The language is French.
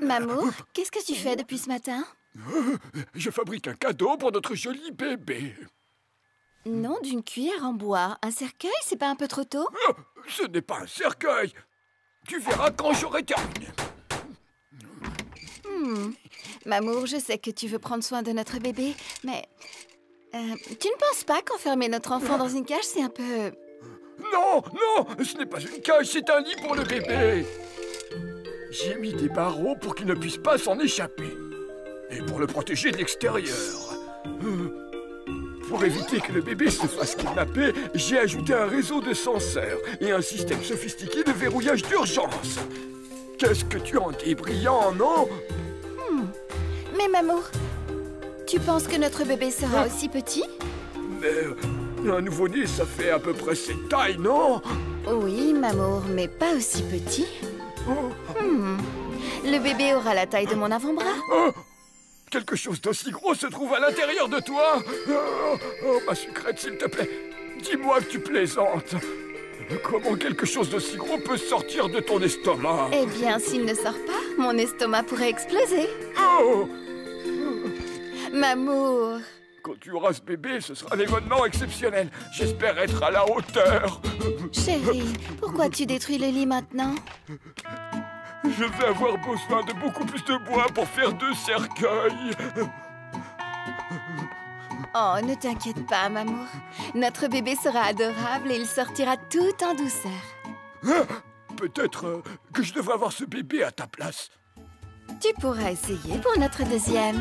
Mamour, qu'est-ce que tu fais depuis ce matin? Je fabrique un cadeau pour notre joli bébé. Non, d'une cuillère en bois. Un cercueil, c'est pas un peu trop tôt? Ce n'est pas un cercueil. Tu verras quand j'aurai terminé. Mamour, je sais que tu veux prendre soin de notre bébé, mais... tu ne penses pas qu'enfermer notre enfant dans une cage, c'est un peu... Non, non, ce n'est pas une cage, c'est un lit pour le bébé. J'ai mis des barreaux pour qu'il ne puisse pas s'en échapper. Et pour le protéger de l'extérieur. Pour éviter que le bébé se fasse kidnapper, j'ai ajouté un réseau de senseurs et un système sophistiqué de verrouillage d'urgence. Qu'est-ce que tu en dis, brillant, non? Mais Mamour, tu penses que notre bébé sera aussi petit? Mais un nouveau-né, ça fait à peu près cette taille, non? Oui, Mamour, mais pas aussi petit. Le bébé aura la taille de mon avant-bras. Quelque chose d'aussi gros se trouve à l'intérieur de toi. Oh, ma sucrette, s'il te plaît, dis-moi que tu plaisantes. Comment quelque chose d'aussi gros peut sortir de ton estomac? Eh bien, s'il ne sort pas, mon estomac pourrait exploser. Oh! Mamour! Quand tu auras ce bébé, ce sera un événement exceptionnel. J'espère être à la hauteur. Chérie, pourquoi tu détruis le lit maintenant? Je vais avoir besoin de beaucoup plus de bois pour faire 2 cercueils. Oh, ne t'inquiète pas, Mamour. Notre bébé sera adorable et il sortira tout en douceur. Peut-être que je devrais avoir ce bébé à ta place. Tu pourras essayer pour notre deuxième.